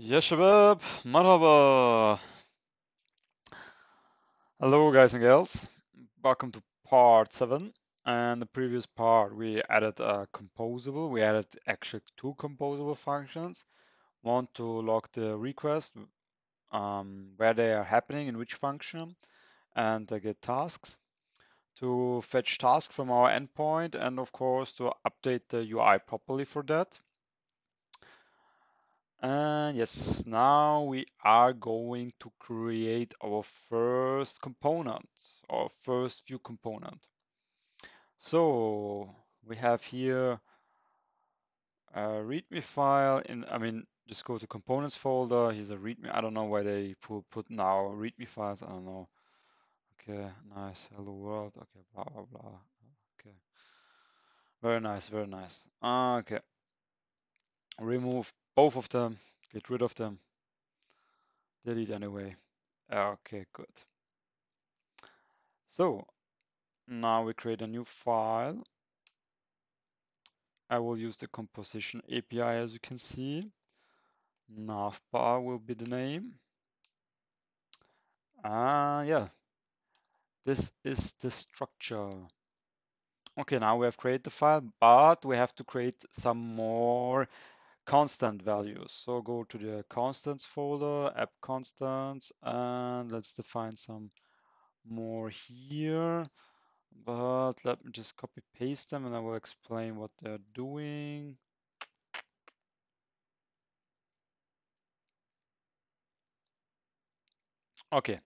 يا شباب مرحبا. Hello guys and girls, welcome to part 7. And the previous part we added a composable, we added actually two composable functions, one to log the request, where they are happening in which function, and get tasks, to fetch tasks from our endpoint, and of course to update the UI properly for that. And yes, now we are going to create our first component, our first Vue component. So we have here a README file. Just go to components folder. Here's a README. I don't know why they put now README files. I don't know. Okay, nice. Hello world. Okay, blah blah blah. Okay, very nice, very nice. Okay, remove both of them, get rid of them, delete anyway. Okay, good. So now we create a new file. I will use the Composition API, as you can see. Navbar will be the name. Yeah, this is the structure. Okay, now we have created the file, but we have to create some more constant values. So go to the constants folder, app constants, and let's define some more here. But let me just copy paste them and I will explain what they're doing. Okay,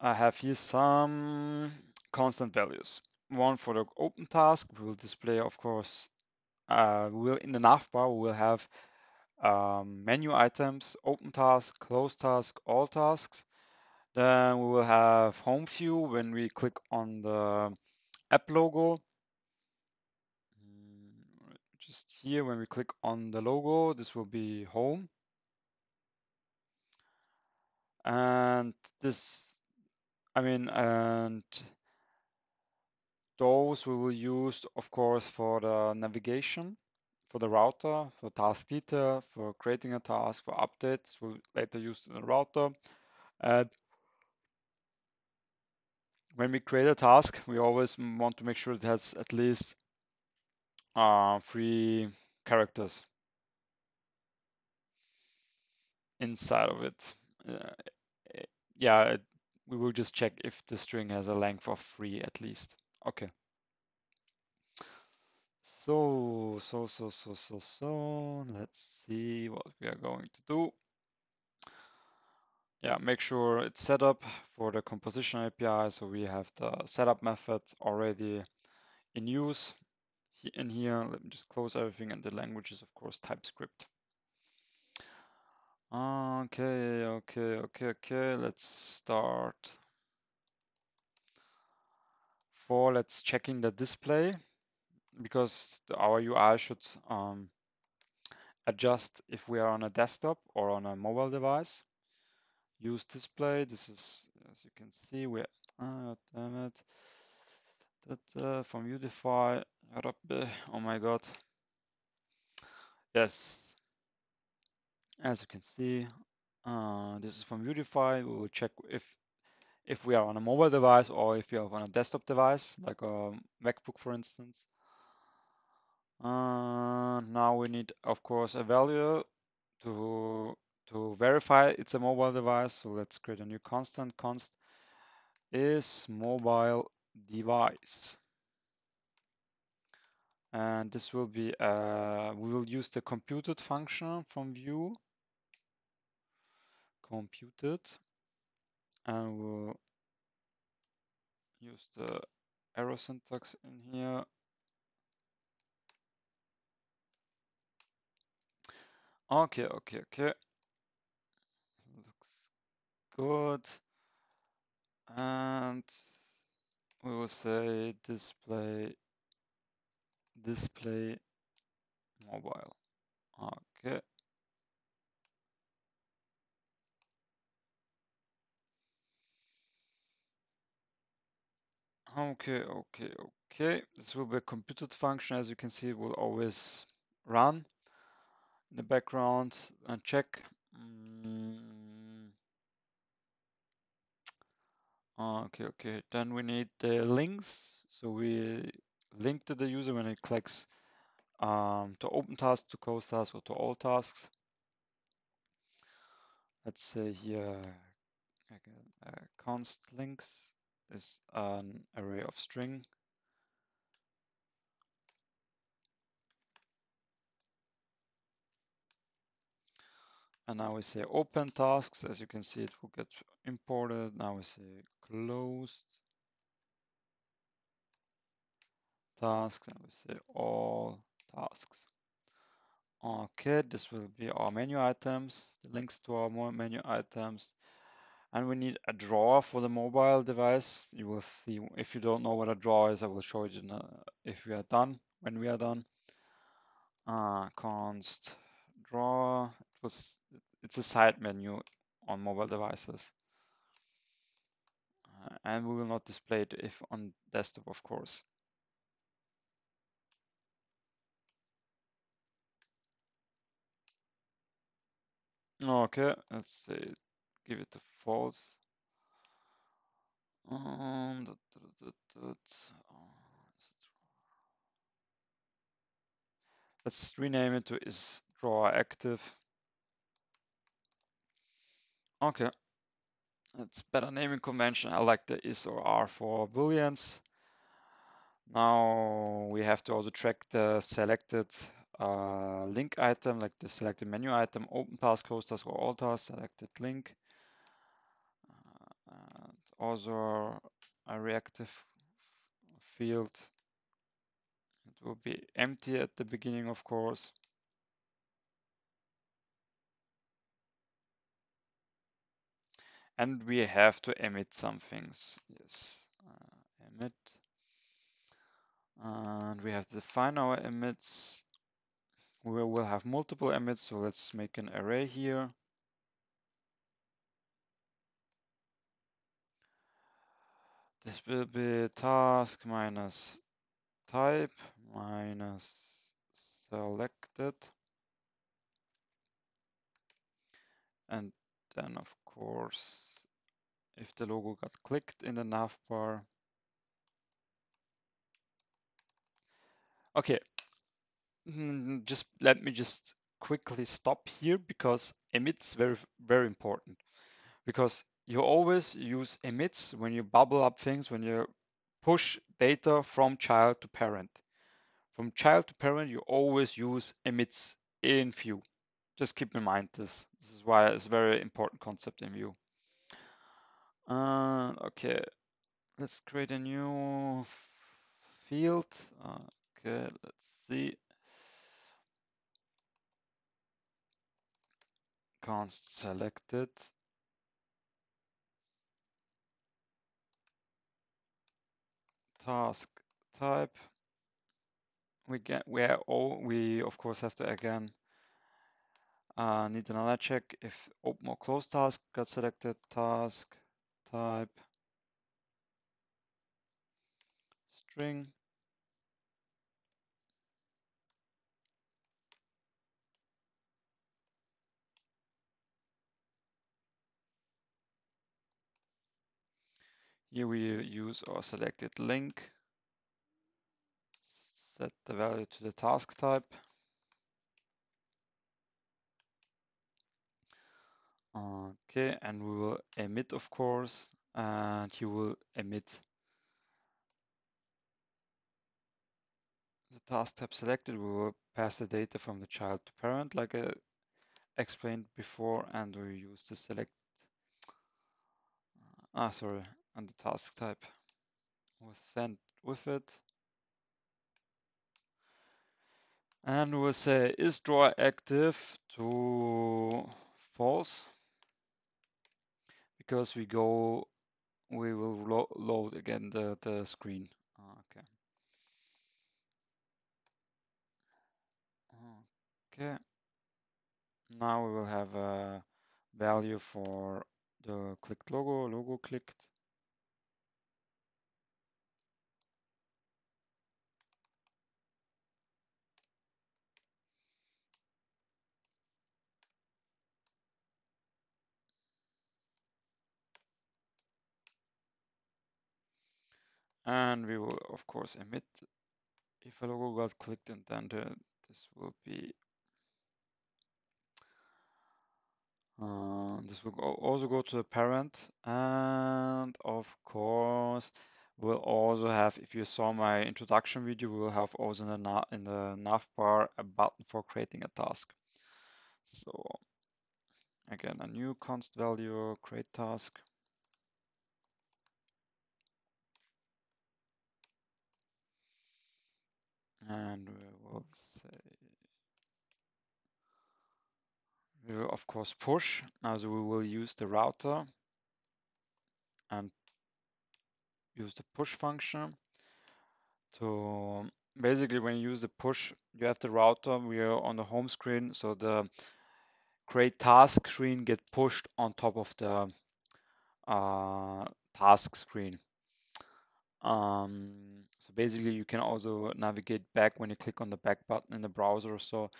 I have here some constant values. One for the open task, we will display, of course, in the navbar, we will have menu items, open task, close task, all tasks. Then we will have home view when we click on the app logo. Just here, when we click on the logo, this will be home. And this, and those we will use, of course, for the navigation, for the router, for task detail, for creating a task, for updates. We'll later use in the router. And when we create a task, we always want to make sure it has at least 3 characters inside of it. We will just check if the string has a length of 3 at least. Okay. So let's see what we are going to do. Yeah, make sure it's set up for the Composition API. So we have the setup method already in use in here. Let me just close everything, and the language is of course TypeScript. Okay. Let's start. Let's check in the display, because our UI should adjust if we are on a desktop or on a mobile device. Use display. This is, as you can see, we from Vuetify. Oh my god. Yes. As you can see, this is from Vuetify. We will check if we are on a mobile device or if we are on a desktop device, like a MacBook, for instance. Now we need, of course, a value to verify it's a mobile device. So let's create a new constant. Const is mobile device. And this will be, we will use the computed function from Vue. Computed. And we'll use the arrow syntax in here. Okay. Looks good. And we will say display mobile. Okay. This will be a computed function. As you can see, it will always run. in the background and check. Okay, then we need the links. So we link to the user when it clicks to open tasks, to close tasks, or to all tasks. Let's say here const links is an array of string. And now we say open tasks. As you can see, it will get imported. Now we say closed tasks, and we say all tasks. Okay, this will be our menu items, the links to our menu items. And we need a drawer for the mobile device. You will see, if you don't know what a drawer is, I will show you if we are done, when we are done. Const drawer. It's a side menu on mobile devices, and we will not display it if on desktop, of course. Okay, let's say give it to false. Let's rename it to is drawer active. Okay, that's better naming convention. I like the is or are for booleans. Now we have to also track the selected link item, like the selected menu item, open task, close task, or all task, selected link. And also a reactive field. It will be empty at the beginning, of course. And we have to emit some things, yes, emit. And we have to define our emits. We will have multiple emits, so let's make an array here. This will be task minus type minus selected. And then, of course, if the logo got clicked in the navbar. Okay, just let me just quickly stop here, because emit is very, very important, because you always use emits when you bubble up things, when you push data from child to parent. From child to parent, you always use emits in Vue. Just keep in mind this. This is why it's a very important concept in Vue. Okay, let's create a new field. Okay, let's see. Const selected. Task type. We of course have to again need another check if open or close task got selected, task type string. Here we use our selected link, set the value to the task type. Okay, and we will emit, of course, and you will emit the task type selected. We will pass the data from the child to parent, like I explained before, and we use the select. And the task type was sent with it. And we will say is drawer active to false. Because we will load again the screen. Okay. Okay. Now we will have a value for the clicked logo, logo clicked. And we will, of course, emit if a logo got clicked, and then this will be. This will also go to the parent, and of course we'll also have, if you saw my introduction video, we'll have also in the navbar a button for creating a task. So again, a new const value, create task. And we will say, we will of course push, as we will use the router and use the push function. To basically, when you use the push, you have the router, we are on the home screen, so the create task screen get pushed on top of the task screen. So basically you can also navigate back when you click on the back button in the browser, so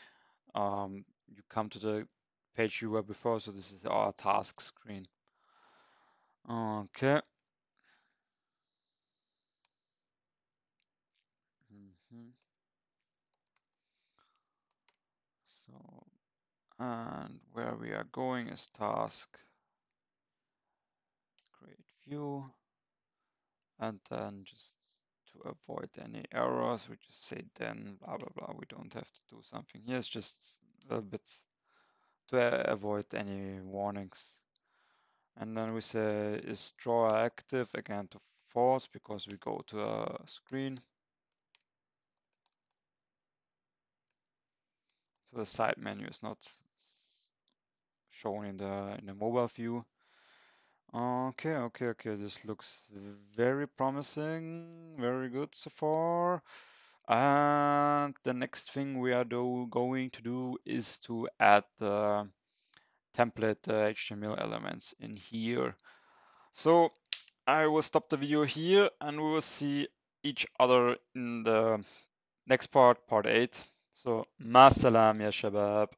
you come to the page you were before. So this is our task screen. Okay. So, and where we are going is task, create view, and then just to avoid any errors, we just say then blah blah blah. We don't have to do something here. It's just a little bit to avoid any warnings. And then we say is drawer active, again to false, because we go to a screen. So the side menu is not shown in the mobile view. Okay, this looks very promising, very good so far. And the next thing we are going to do is to add the template HTML elements in here. So I will stop the video here, and we will see each other in the next part, part 8. So ma salam ya shabab.